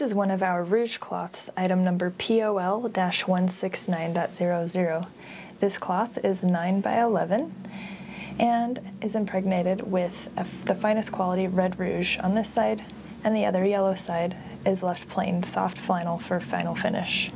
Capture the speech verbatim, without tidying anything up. This is one of our rouge cloths, item number P O L one six nine dot zero zero. This cloth is nine by eleven and is impregnated with a, the finest quality red rouge on this side, and the other yellow side is left plain soft flannel for final finish.